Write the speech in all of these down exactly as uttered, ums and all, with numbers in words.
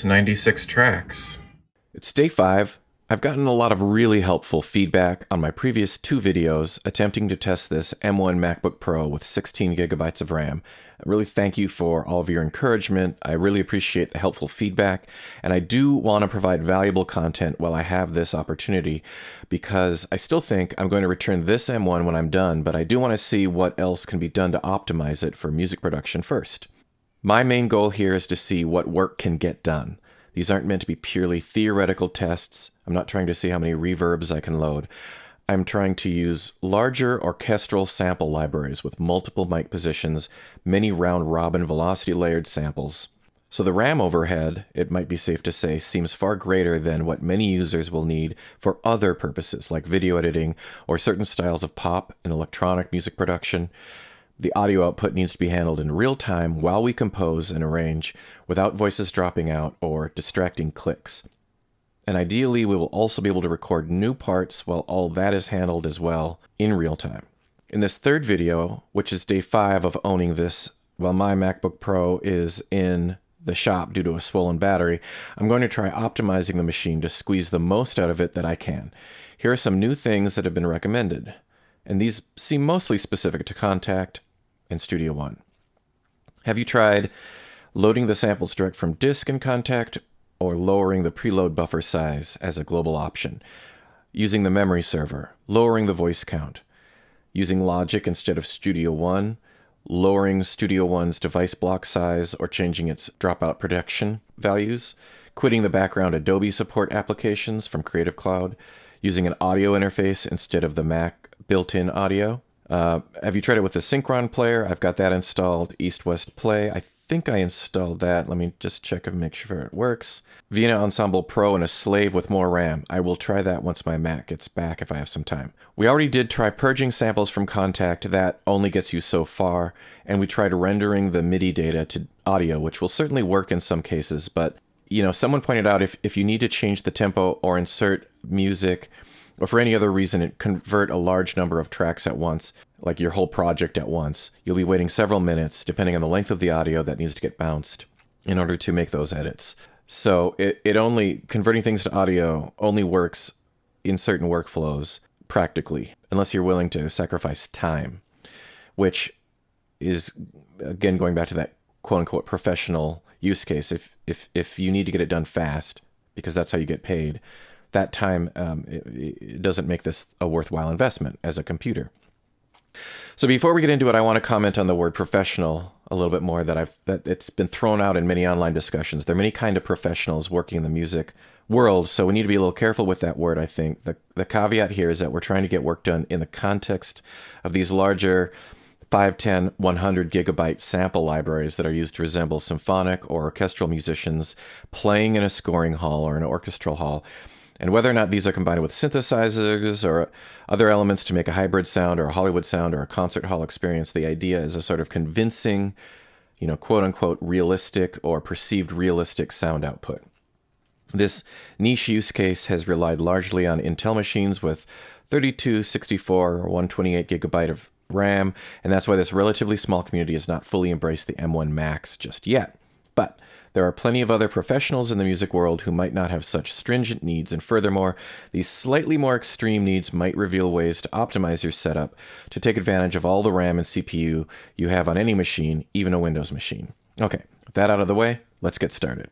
its ninety-six tracks. It's day five. I've gotten a lot of really helpful feedback on my previous two videos attempting to test this M one MacBook Pro with sixteen gigabytes of RAM. I really thank you for all of your encouragement. I really appreciate the helpful feedback, and I do want to provide valuable content while I have this opportunity, because I still think I'm going to return this M one when I'm done, but I do want to see what else can be done to optimize it for music production first. My main goal here is to see what work can get done. These aren't meant to be purely theoretical tests. I'm not trying to see how many reverbs I can load. I'm trying to use larger orchestral sample libraries with multiple mic positions, many round-robin velocity-layered samples. So the RAM overhead, it might be safe to say, seems far greater than what many users will need for other purposes like video editing or certain styles of pop and electronic music production. The audio output needs to be handled in real time while we compose and arrange without voices dropping out or distracting clicks. And ideally, we will also be able to record new parts while all that is handled as well in real time. In this third video, which is day five of owning this, while my MacBook Pro is in the shop due to a swollen battery, I'm going to try optimizing the machine to squeeze the most out of it that I can. Here are some new things that have been recommended, and these seem mostly specific to Kontakt and Studio One. Have you tried loading the samples direct from disk in Kontakt, or lowering the preload buffer size as a global option? Using the memory server, lowering the voice count, using Logic instead of Studio One, lowering Studio One's device block size or changing its dropout protection values, quitting the background Adobe support applications from Creative Cloud, using an audio interface instead of the Mac built-in audio. Uh, have you tried it with the Synchron Player? I've got that installed. East-West Play, I think I installed that. Let me just check and make sure it works. Vienna Ensemble Pro and a slave with more RAM. I will try that once my Mac gets back if I have some time. We already did try purging samples from Kontakt. That only gets you so far. And we tried rendering the MIDI data to audio, which will certainly work in some cases. But, you know, someone pointed out if, if you need to change the tempo or insert music, or for any other reason, it convert a large number of tracks at once, like your whole project at once, you'll be waiting several minutes, depending on the length of the audio that needs to get bounced in order to make those edits. So it, it only, converting things to audio only works in certain workflows practically, unless you're willing to sacrifice time, which is, again, going back to that quote unquote professional use case. If, if, if you need to get it done fast, because that's how you get paid, that time, um, it, it doesn't make this a worthwhile investment as a computer. So before we get into it, I want to comment on the word professional a little bit more, that I've that it's been thrown out in many online discussions. There are many kind of professionals working in the music world, so we need to be a little careful with that word, I think. The, the caveat here is that we're trying to get work done in the context of these larger five, ten, one hundred gigabyte sample libraries that are used to resemble symphonic or orchestral musicians playing in a scoring hall or an orchestral hall. And whether or not these are combined with synthesizers or other elements to make a hybrid sound or a Hollywood sound or a concert hall experience, the idea is a sort of convincing, you know, quote unquote, realistic or perceived realistic sound output. This niche use case has relied largely on Intel machines with thirty-two, sixty-four, or one twenty-eight gigabyte of RAM. And that's why this relatively small community has not fully embraced the M one Max just yet. But there are plenty of other professionals in the music world who might not have such stringent needs, and furthermore, these slightly more extreme needs might reveal ways to optimize your setup to take advantage of all the RAM and C P U you have on any machine, even a Windows machine. Okay, with that out of the way, let's get started.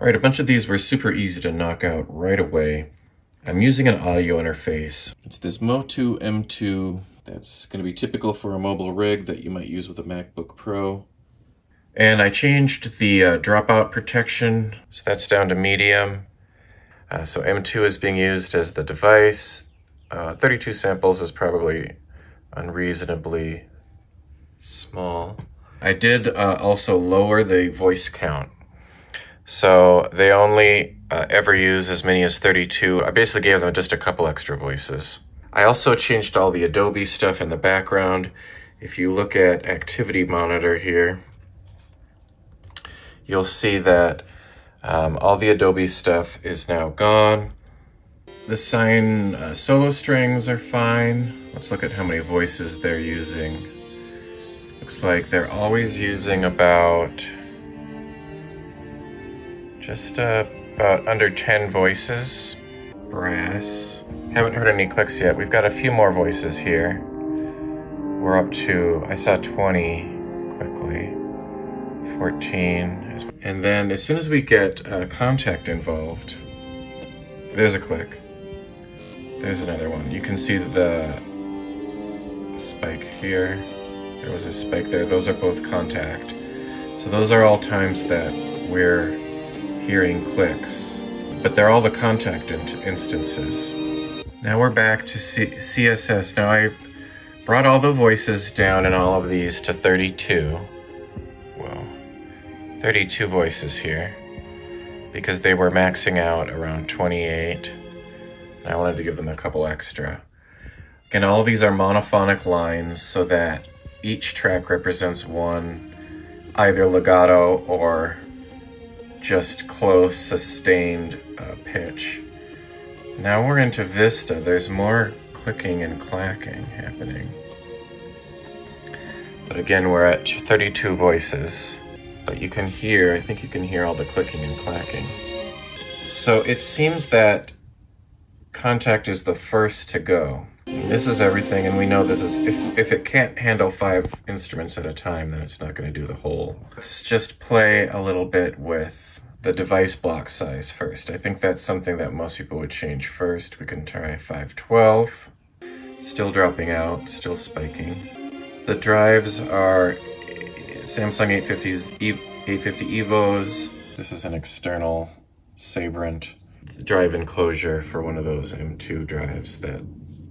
All right, a bunch of these were super easy to knock out right away. I'm using an audio interface. It's this Motu M two. That's going to be typical for a mobile rig that you might use with a MacBook Pro. And I changed the uh, dropout protection, so that's down to medium. Uh, so M two is being used as the device. Uh, thirty-two samples is probably unreasonably small. I did uh, also lower the voice count. So they only uh, ever use as many as thirty-two. I basically gave them just a couple extra voices. I also changed all the Adobe stuff in the background. If you look at Activity Monitor here, you'll see that um, all the Adobe stuff is now gone. The sign uh, solo strings are fine. Let's look at how many voices they're using. Looks like they're always using about Just uh, about under ten voices. Brass. Haven't heard any clicks yet. We've got a few more voices here. We're up to, I saw twenty quickly, fourteen. And then as soon as we get uh, Kontakt involved, there's a click. There's another one. You can see the spike here. There was a spike there. Those are both Kontakt. So those are all times that we're hearing clicks, but they're all the Kontakt in instances. Now we're back to C S S. Now I've brought all the voices down in all of these to thirty-two. Well, thirty-two voices here because they were maxing out around twenty-eight. And I wanted to give them a couple extra. Again, all of these are monophonic lines so that each track represents one, either legato or just close, sustained uh, pitch. Now we're into Vista. There's more clicking and clacking happening. But again, we're at thirty-two voices. But you can hear, I think you can hear all the clicking and clacking. So it seems that Kontakt is the first to go. This is everything, and we know this is, if, if it can't handle five instruments at a time, then it's not going to do the whole. Let's just play a little bit with the device block size first. I think that's something that most people would change first. We can try five twelve. Still dropping out, still spiking. The drives are Samsung eight fifty Evos. This is an external Sabrent drive enclosure for one of those M two drives that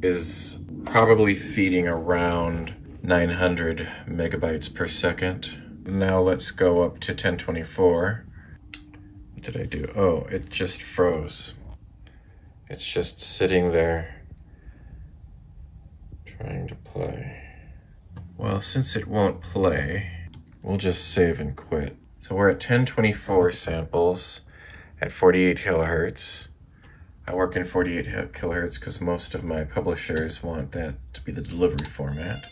is probably feeding around nine hundred megabytes per second. Now let's go up to ten twenty-four. What did I do? Oh, it just froze. It's just sitting there trying to play. Well, since it won't play, we'll just save and quit. So we're at ten twenty-four samples at forty-eight kilohertz. I work in forty-eight kilohertz because most of my publishers want that to be the delivery format.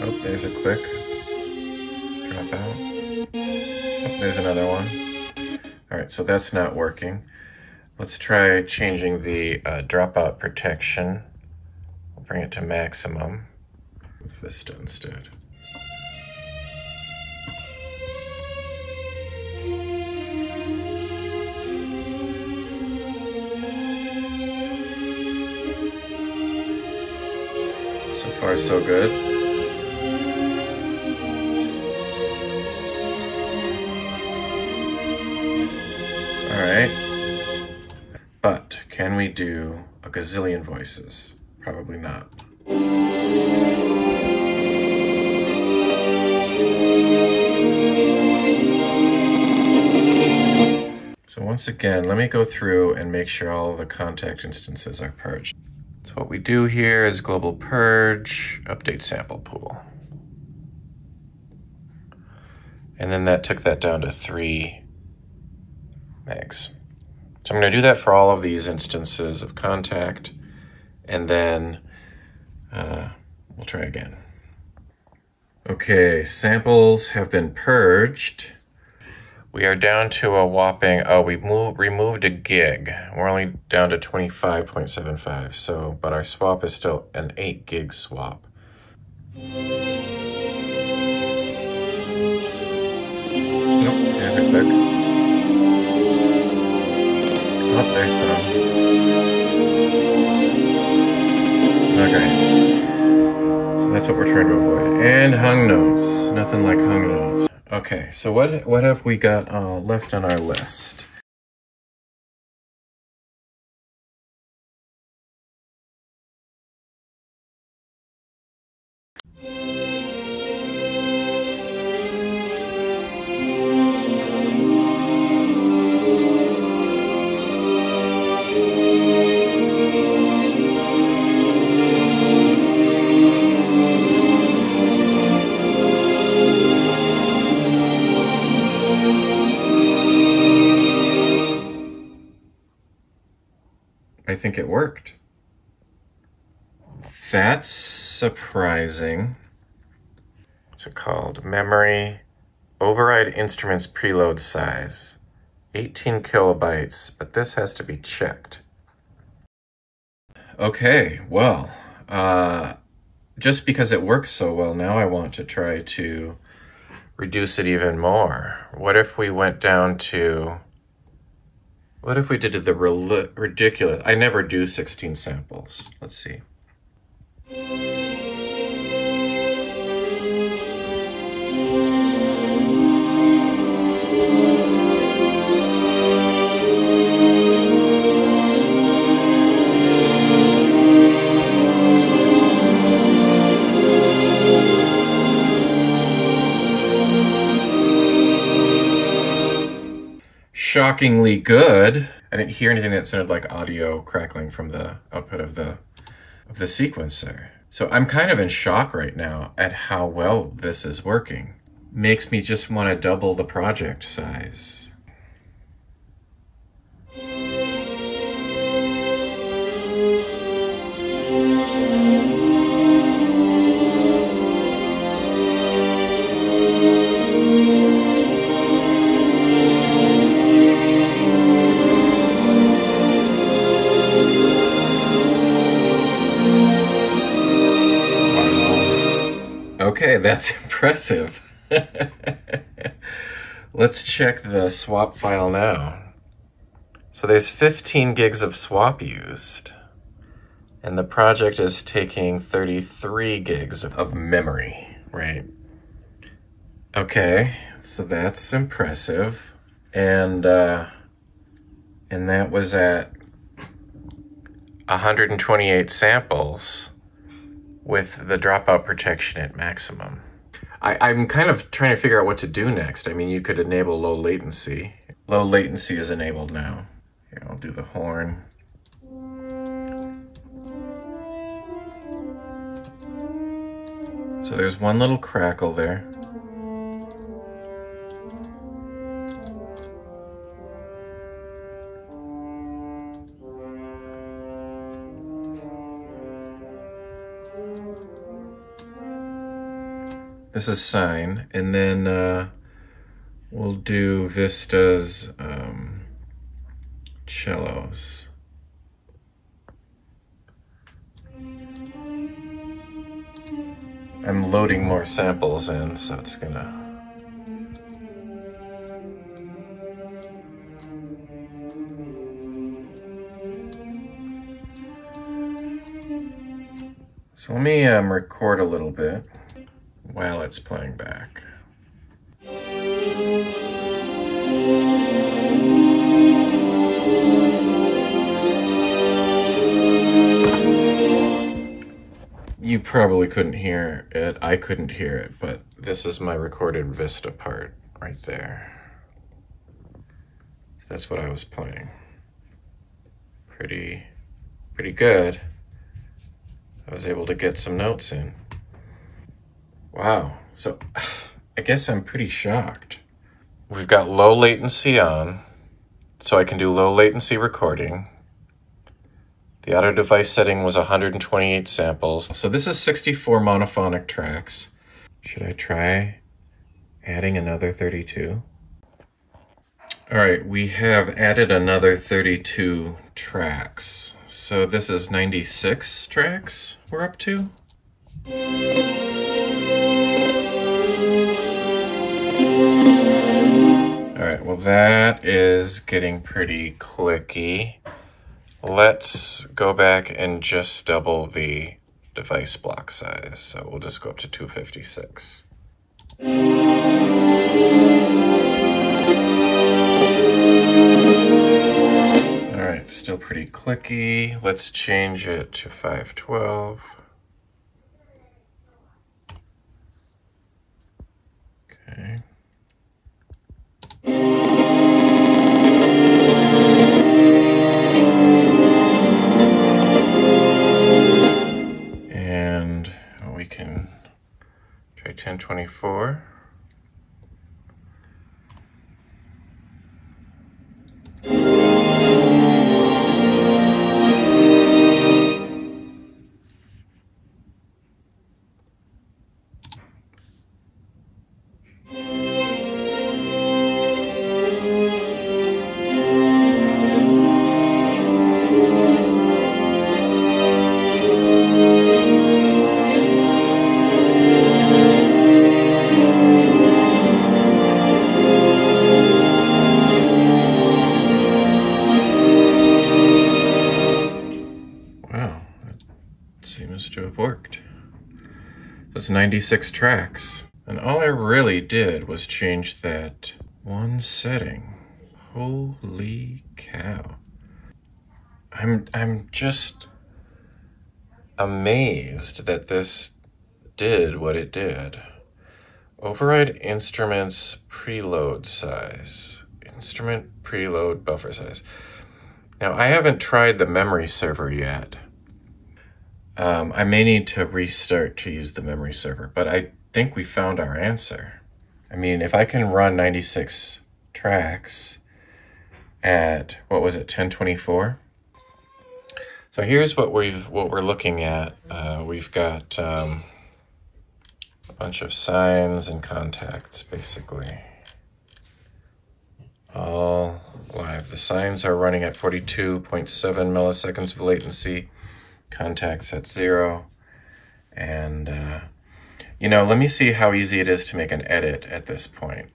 Oh, there's a click. Drop out. Oh, there's another one. All right, so that's not working. Let's try changing the uh, dropout protection. We'll bring it to maximum with Vista instead. So far, so good. All right. But can we do a gazillion voices? Probably not. So once again, let me go through and make sure all the Kontakt instances are purged. So what we do here is global purge, update sample pool. And then that took that down to three megs. So I'm gonna do that for all of these instances of Kontakt, and then uh, we'll try again. Okay, samples have been purged. We are down to a whopping, oh, we moved, removed a gig. We're only down to twenty-five point seven five, so, but our swap is still an eight gig swap. Nope, there's a click. Oh, there's some. Okay, so that's what we're trying to avoid. And hung notes, nothing like hung notes. Okay, so what, what have we got uh, left on our list? I think it worked. That's surprising. What's it called? Memory, Override instruments preload size, eighteen kilobytes, but this has to be checked. Okay, well, uh, just because it works so well, now I want to try to reduce it even more. What if we went down to, what if we did the ridiculous, I never do sixteen samples. Let's see. Shockingly good. I didn't hear anything that sounded like audio crackling from the output of the of the sequencer. So I'm kind of in shock right now at how well this is working. Makes me just want to double the project size. Okay, that's impressive. Let's check the swap file now. So there's fifteen gigs of swap used, and the project is taking thirty-three gigs of memory, right? Okay, so that's impressive. And, uh, and that was at one hundred twenty-eight samples. With the dropout protection at maximum. I, I'm kind of trying to figure out what to do next. I mean, you could enable low latency. Low latency is enabled now. Here, I'll do the horn. So there's one little crackle there. This is sine, and then uh, we'll do Vista's um, cellos. I'm loading more samples in, so it's gonna... So let me um, record a little bit while it's playing back. You probably couldn't hear it. I couldn't hear it, but this is my recorded Vista part right there. So that's what I was playing. Pretty, pretty good. I was able to get some notes in. Wow, so I guess I'm pretty shocked. We've got low latency on, so I can do low latency recording. The auto device setting was one hundred twenty-eight samples. So this is sixty-four monophonic tracks. Should I try adding another thirty-two? All right, we have added another thirty-two tracks. So this is ninety-six tracks we're up to. Well, that is getting pretty clicky. Let's go back and just double the device block size. So we'll just go up to two fifty-six. All right, still pretty clicky. Let's change it to five twelve. Okay. And we can try ten twenty-four. worked. That's ninety-six tracks. And all I really did was change that one setting. Holy cow. I'm, I'm just amazed that this did what it did. Override instruments preload size. Instrument preload buffer size. Now, I haven't tried the memory server yet. Um, I may need to restart to use the memory server, but I think we found our answer. I mean, if I can run ninety-six tracks at, what was it, ten twenty-four? So here's what we've what we're looking at. Uh, we've got um, a bunch of signs and contacts, basically. All live. The signs are running at forty-two point seven milliseconds of latency, contacts at zero. And, uh, you know, let me see how easy it is to make an edit at this point.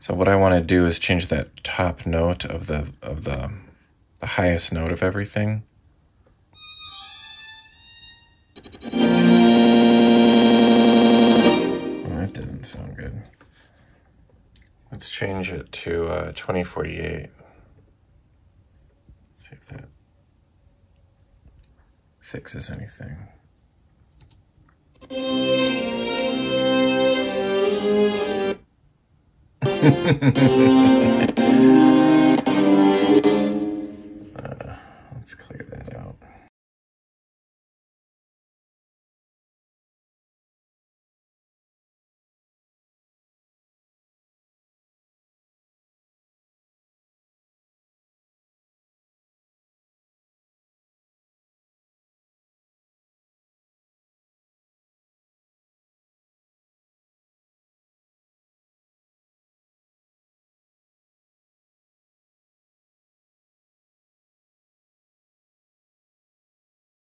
So what I want to do is change that top note of the, of the, the highest note of everything. Well, that didn't sound good. Let's change it to uh, twenty forty-eight. See if that fixes anything.